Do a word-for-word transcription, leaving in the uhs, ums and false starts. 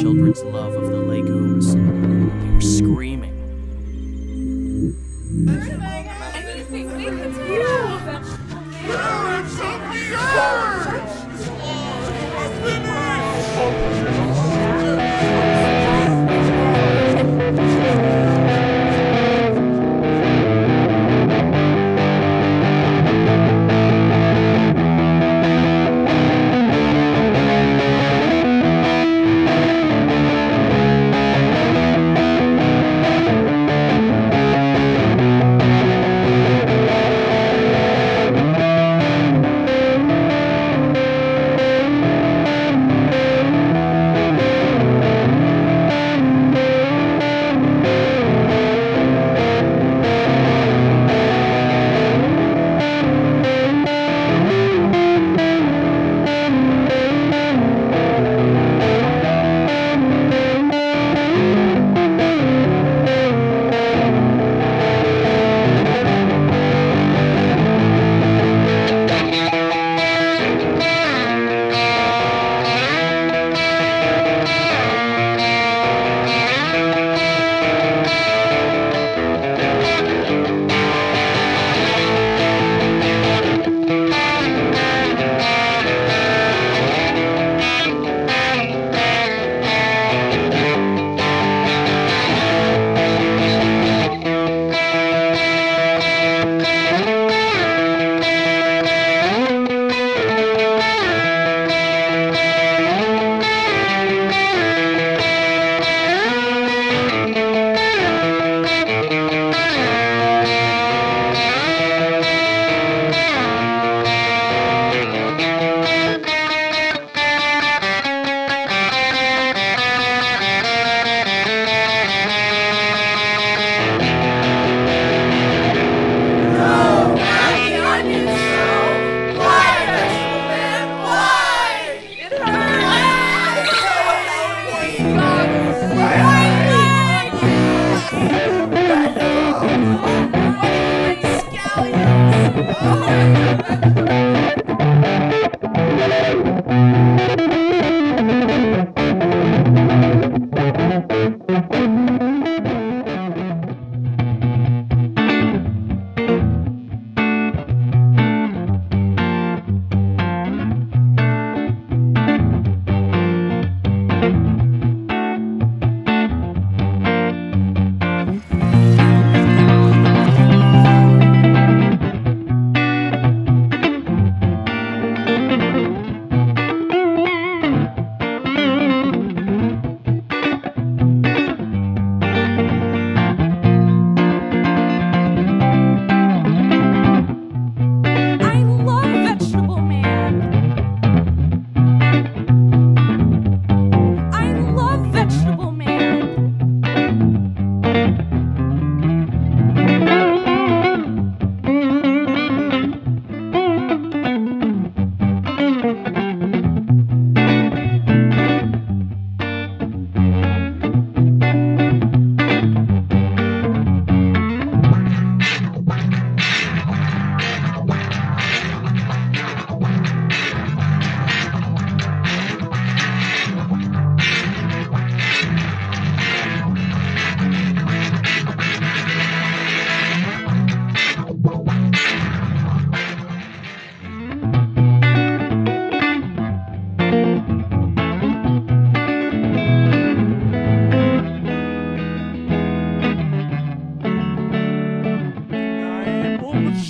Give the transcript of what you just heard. children's love of the legumes. They were screaming. It's a